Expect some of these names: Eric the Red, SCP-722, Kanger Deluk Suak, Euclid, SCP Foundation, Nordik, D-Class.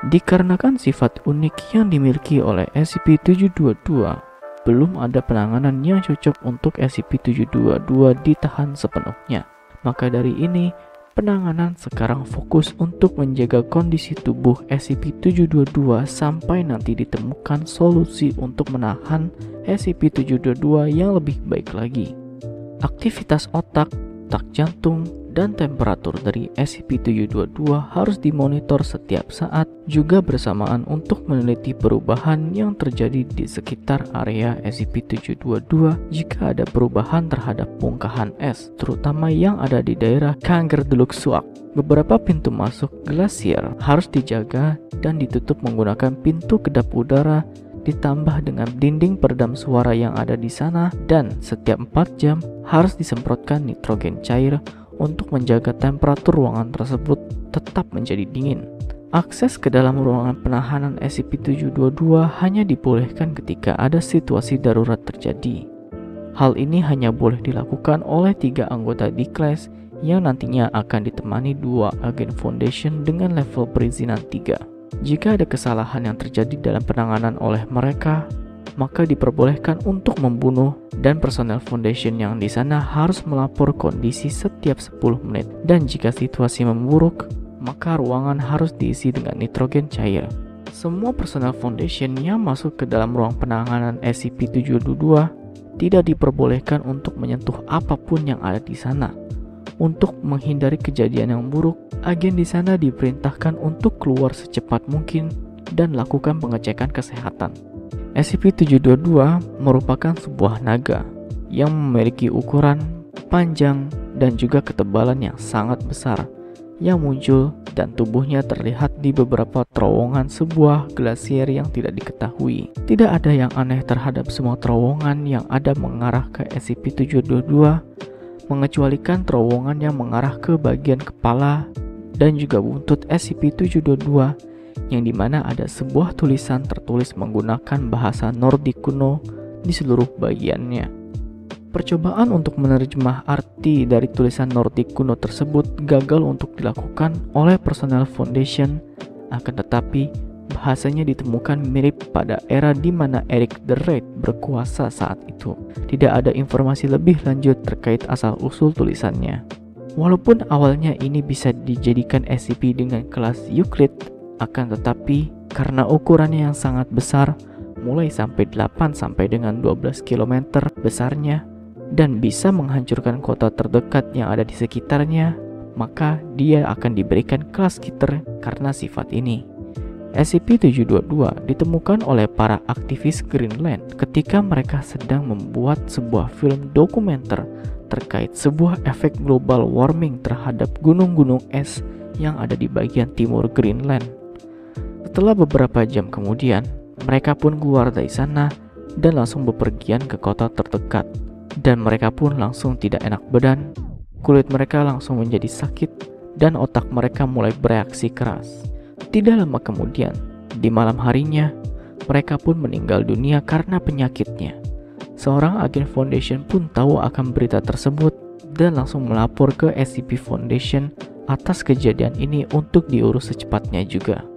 Dikarenakan sifat unik yang dimiliki oleh SCP-722, belum ada penanganan yang cocok untuk SCP-722 ditahan sepenuhnya. Maka dari ini, penanganan sekarang fokus untuk menjaga kondisi tubuh SCP-722 sampai nanti ditemukan solusi untuk menahan SCP-722 yang lebih baik lagi. Aktivitas otak, detak jantung, dan temperatur dari SCP-722 harus dimonitor setiap saat, juga bersamaan untuk meneliti perubahan yang terjadi di sekitar area SCP-722 jika ada perubahan terhadap pungkahan es, terutama yang ada di daerah Kanger Deluk Suak. Beberapa pintu masuk glasier harus dijaga dan ditutup menggunakan pintu kedap udara, ditambah dengan dinding peredam suara yang ada di sana, dan setiap 4 jam harus disemprotkan nitrogen cair untuk menjaga temperatur ruangan tersebut tetap menjadi dingin. Akses ke dalam ruangan penahanan SCP-722 hanya dibolehkan ketika ada situasi darurat terjadi. Hal ini hanya boleh dilakukan oleh 3 anggota D-Class yang nantinya akan ditemani 2 agen Foundation dengan level perizinan 3. Jika ada kesalahan yang terjadi dalam penanganan oleh mereka, maka diperbolehkan untuk membunuh, dan personel Foundation yang di sana harus melapor kondisi setiap 10 menit. Dan jika situasi memburuk, maka ruangan harus diisi dengan nitrogen cair. Semua personel Foundation yang masuk ke dalam ruang penanganan SCP-722 tidak diperbolehkan untuk menyentuh apapun yang ada di sana. Untuk menghindari kejadian yang buruk, agen di sana diperintahkan untuk keluar secepat mungkin dan lakukan pengecekan kesehatan. SCP-722 merupakan sebuah naga yang memiliki ukuran, panjang, dan juga ketebalan yang sangat besar yang muncul dan tubuhnya terlihat di beberapa terowongan sebuah glasier yang tidak diketahui. Tidak ada yang aneh terhadap semua terowongan yang ada mengarah ke SCP-722, mengecualikan terowongan yang mengarah ke bagian kepala dan juga buntut SCP-722, yang dimana ada sebuah tulisan tertulis menggunakan bahasa Nordik kuno di seluruh bagiannya. Percobaan untuk menerjemah arti dari tulisan Nordik kuno tersebut gagal untuk dilakukan oleh personel Foundation, akan tetapi bahasanya ditemukan mirip pada era di mana Eric the Red berkuasa saat itu. Tidak ada informasi lebih lanjut terkait asal-usul tulisannya. Walaupun awalnya ini bisa dijadikan SCP dengan kelas Euclid, akan tetapi, karena ukurannya yang sangat besar, mulai sampai 8 sampai dengan 12 km besarnya, dan bisa menghancurkan kota terdekat yang ada di sekitarnya, maka dia akan diberikan kelas kiter karena sifat ini. SCP-722 ditemukan oleh para aktivis Greenland ketika mereka sedang membuat sebuah film dokumenter terkait sebuah efek global warming terhadap gunung-gunung es yang ada di bagian timur Greenland. Setelah beberapa jam kemudian, mereka pun keluar dari sana dan langsung bepergian ke kota terdekat. Dan mereka pun langsung tidak enak badan, kulit mereka langsung menjadi sakit, dan otak mereka mulai bereaksi keras. Tidak lama kemudian, di malam harinya, mereka pun meninggal dunia karena penyakitnya. Seorang agen Foundation pun tahu akan berita tersebut dan langsung melapor ke SCP Foundation atas kejadian ini untuk diurus secepatnya juga.